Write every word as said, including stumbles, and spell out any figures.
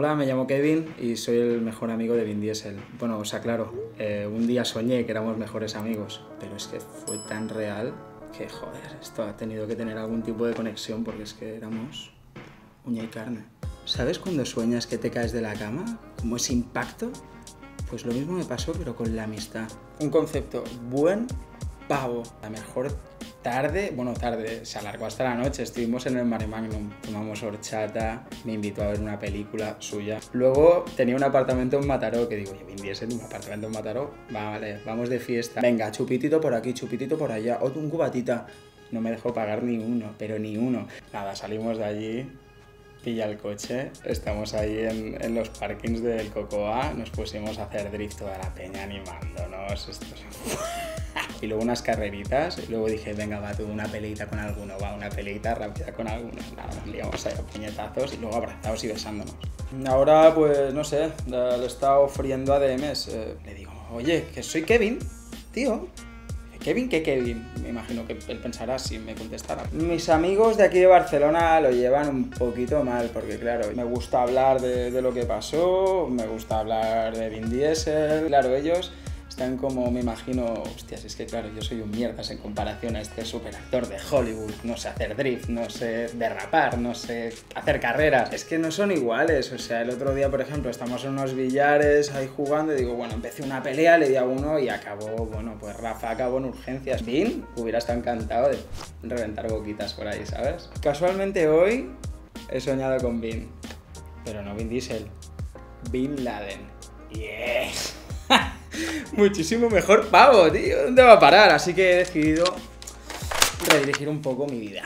Hola, me llamo Kevin y soy el mejor amigo de Vin Diesel. Bueno, o sea, claro, eh, un día soñé que éramos mejores amigos, pero es que fue tan real que, joder, esto ha tenido que tener algún tipo de conexión porque es que éramos uña y carne. ¿Sabes cuando sueñas que te caes de la cama? Como ese impacto, pues lo mismo me pasó, pero con la amistad. Un concepto, buen pavo. La mejor tarde, bueno, tarde, se alargó hasta la noche, estuvimos en el Mare Magnum, tomamos horchata, me invitó a ver una película suya. Luego tenía un apartamento en Mataró, que digo, oye, Vin Diesel, un apartamento en Mataró, vale, vamos de fiesta. Venga, chupitito por aquí, chupitito por allá, o un cubatita. No me dejó pagar ni uno, pero ni uno. Nada, salimos de allí, pilla el coche, estamos ahí en, en los parkings del Cocoa, nos pusimos a hacer drift toda la peña animándonos, esto es... Y luego unas carreritas, y luego dije, venga, va, tú, una peleita con alguno, va, una peleita rápida con alguno. Nada, nos liamos ahí a puñetazos y luego abrazados y besándonos. Ahora, pues, no sé, le está ofriendo A D Ms. Eh, le digo, oye, que soy Kevin, tío. ¿Kevin qué Kevin? Me imagino que él pensará si me contestara. Mis amigos de aquí de Barcelona lo llevan un poquito mal, porque claro, me gusta hablar de, de lo que pasó, me gusta hablar de Vin Diesel, claro, ellos... Están como, me imagino, hostias, es que claro, yo soy un mierdas en comparación a este superactor de Hollywood. No sé hacer drift, no sé derrapar, no sé hacer carreras. Es que no son iguales, o sea, el otro día, por ejemplo, estamos en unos billares ahí jugando y digo, bueno, empecé una pelea, le di a uno y acabó, bueno, pues Rafa acabó en urgencias. Vin, hubiera estado encantado de reventar boquitas por ahí, ¿sabes? Casualmente hoy he soñado con Vin, pero no Vin Diesel, Bin Laden. ¡Yes! Yeah. Muchísimo mejor pavo, tío. ¿Dónde va a parar? Así que he decidido redirigir un poco mi vida.